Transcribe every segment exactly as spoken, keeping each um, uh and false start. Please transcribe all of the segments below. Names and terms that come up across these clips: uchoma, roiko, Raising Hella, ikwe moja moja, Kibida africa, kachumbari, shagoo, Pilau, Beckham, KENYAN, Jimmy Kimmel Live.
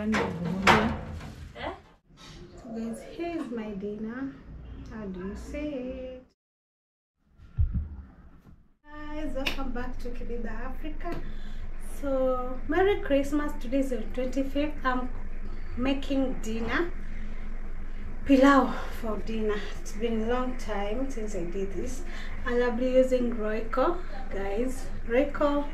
gani ya eh? So guys, here's my dinner. How do you see it? Guys, welcome back to Kibida Africa. So Merry Christmas. Today is the twenty-fifth. I'm making dinner, pilau for dinner. It's been a long time since I did this, and I'll be using roiko, guys. Roiko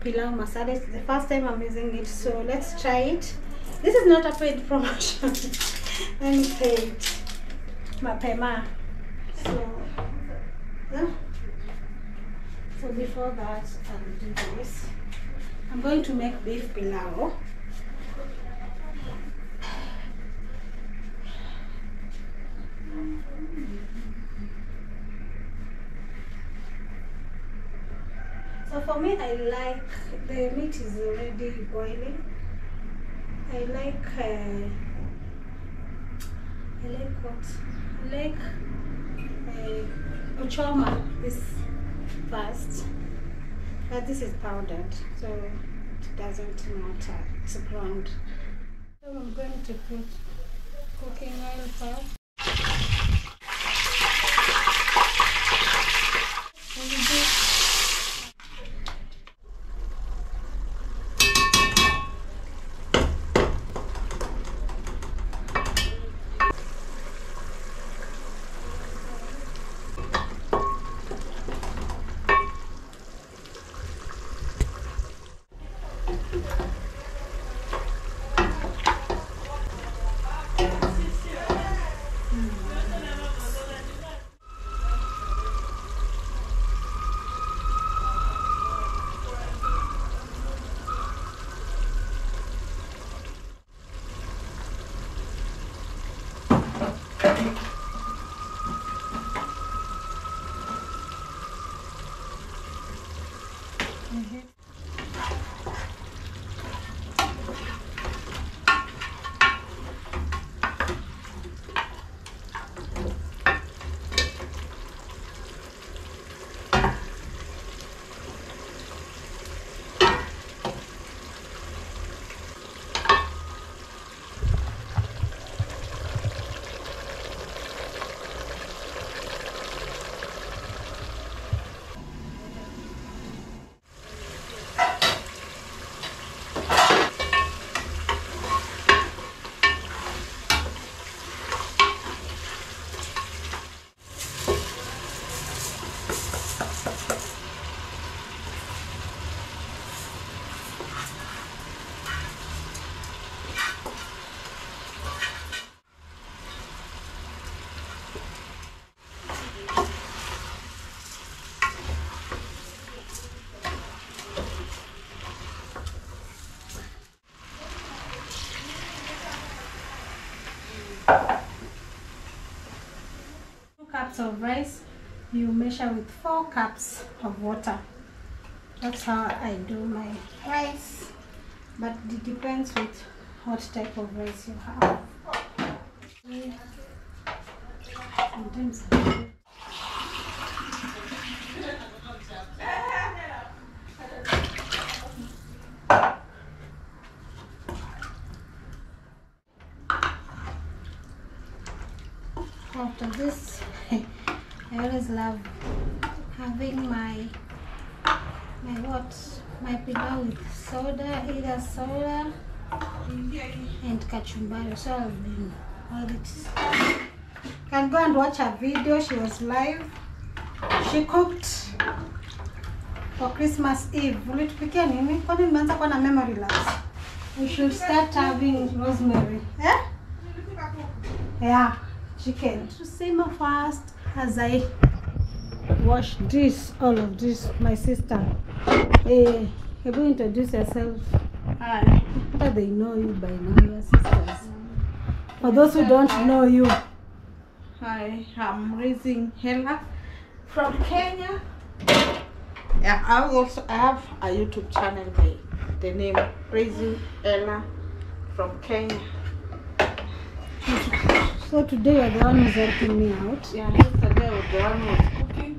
pilau masala. It's the first time I'm using it, so let's try it. This is not a paid promotion. Let me pay it. Mapema. So, yeah. So before that, I'll do this. I'm going to make beef pilau. So for me, I like, the meat is already boiling. I like, uh, I like what? I like uh, uchoma is fast, but this is powdered, so it doesn't matter. It's ground. So I'm going to put cooking oil first. Cups of rice, you measure with four cups of water. That's how I do my rice, but it depends with what type of rice you have. Sometimes after this, I always love having my my what my pilau with soda, either soda and kachumbari. So I've been all it. Can go and watch her video. She was live. She cooked for Christmas Eve. We should start having rosemary. Eh? Yeah. Chicken. To simmer fast as I wash this, all of this. My sister, eh, you will introduce yourself. Hi. But they know you by now, your sisters. For those who don't know you, hi, I'm Raising Hella from Kenya. Yeah, I also have a YouTube channel by the name Raising Hella from Kenya. So today you are the one who's helping me out. Yeah, yesterday I was the one who was cooking.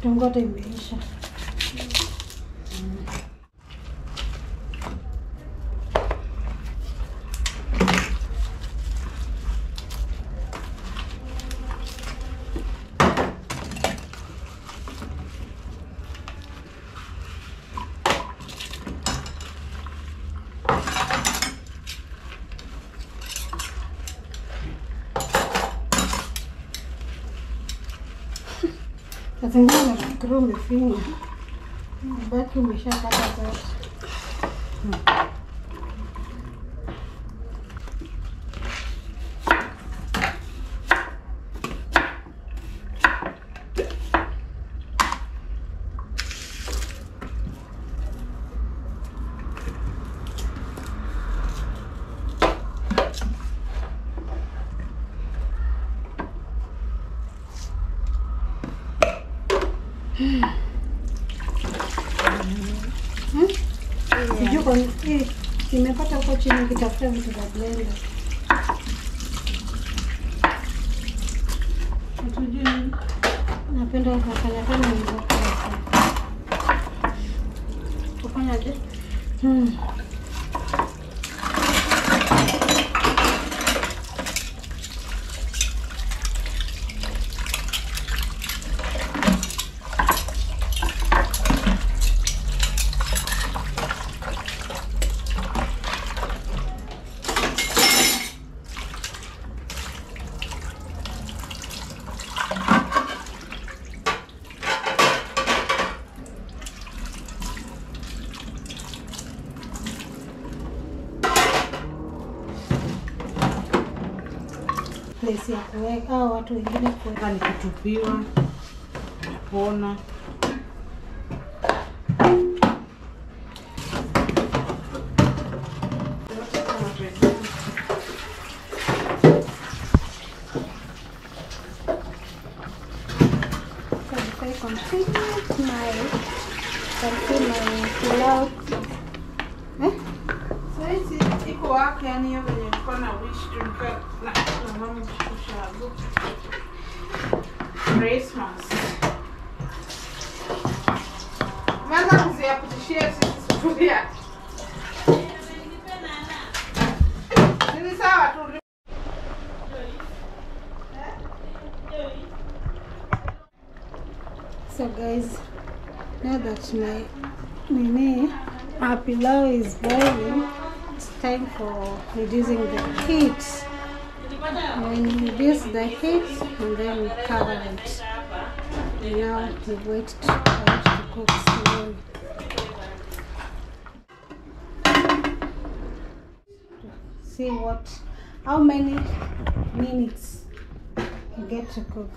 Kitungua imeisha. Zingine na fikro mbifinya mbaki umesha kata zote. Nimepata huko chini nikitafuta vitu vya blender. Tujue napenda kufanya kama hivyo. Kufanya je? Hmm. Place ya kuweka au watu wengine kuweka ni kutupiwa kupona. So I continue my continue my pilau. Eh? So it's iko wapi yani hiyo venye nilikuwa na wish to cut na mama shagoo. Christmas. Mama mzee apishie sisi sufuria. Nini sawa tu. So guys, now that my nini our pilau is boiling, it's time for reducing the heat. When you reduce the heat, and then we cover it. Now we wait to, wait to cook slowly. See what, how many minutes you get to cook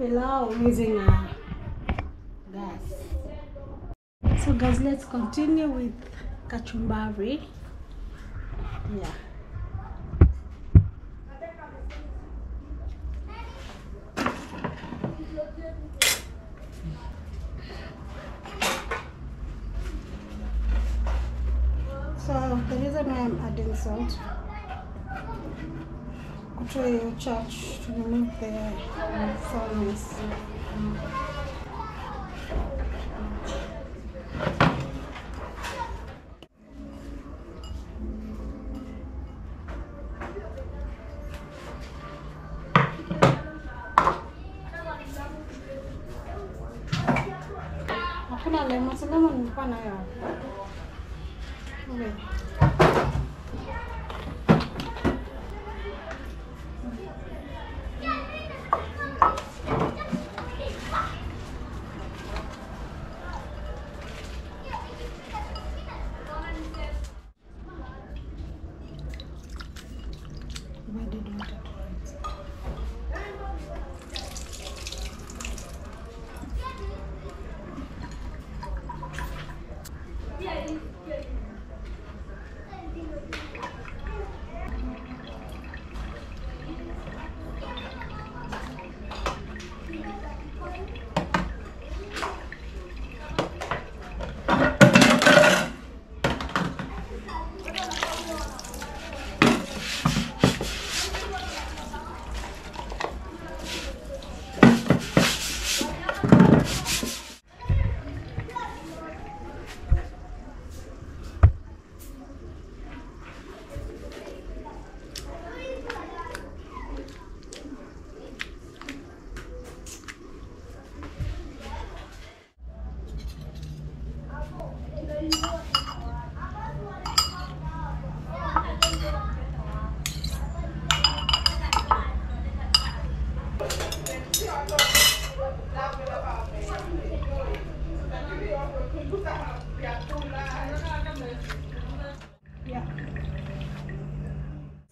pilau using a gas. So guys, let's continue with kachumbari. Yeah. So the reason why I'm adding salt, go to your church to remove the saltness. Hakuna lemon, so lemon nilikuwa nayo. Okay.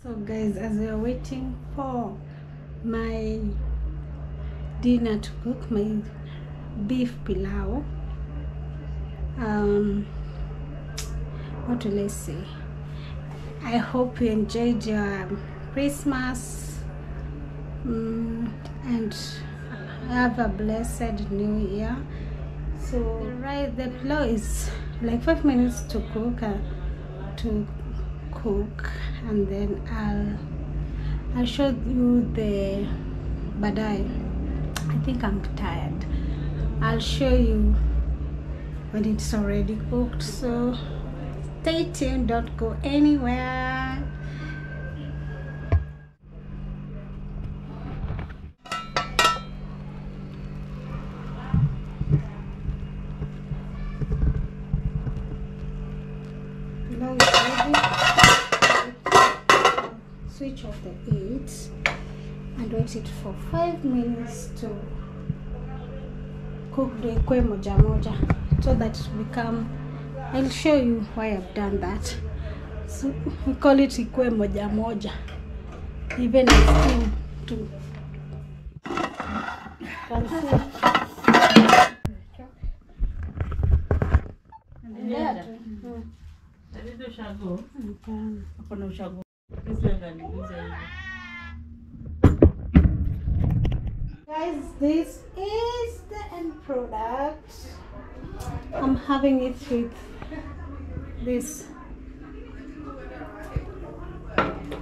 So guys, as we are waiting for my dinner to cook, my beef pilau, um what will I say, I hope you enjoyed your Christmas um, and have a blessed new year. So right, the pilau is like five minutes to cook uh, to cook and then I'll I'll show you the badai. I think I'm tired. I'll show you when it's already cooked, so stay tuned, don't go anywhere. Now it's ready. Switch off the heat and wait it for five minutes to cook the ikwe moja moja, so that it become. I'll show you why I've done that. So we call it ikwe moja moja. Even I steam too. And that, mm-hmm. That is the shagoo. Upon the shagoo. Guys, this is the end product. I'm having it with this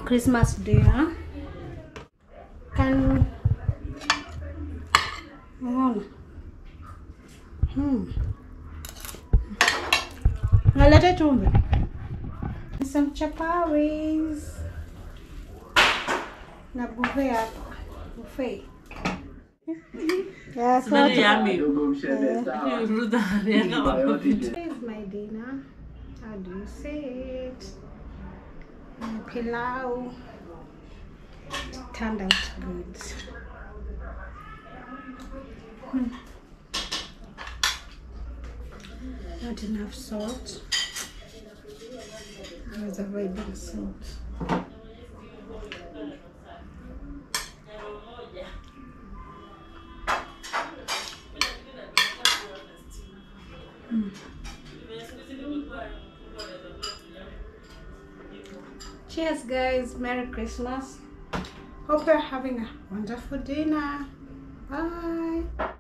Christmas dinner. Can oh. Hmm. Now let it on some chapatis. Na buffet hapo. Buffet. Yes, it's very yummy. Here's my dinner. How do you say it? Pilau. It turned out good. Hmm. Not enough salt. I was avoiding salt. Mm. Cheers guys, Merry Christmas, hope you're having a wonderful dinner. Bye.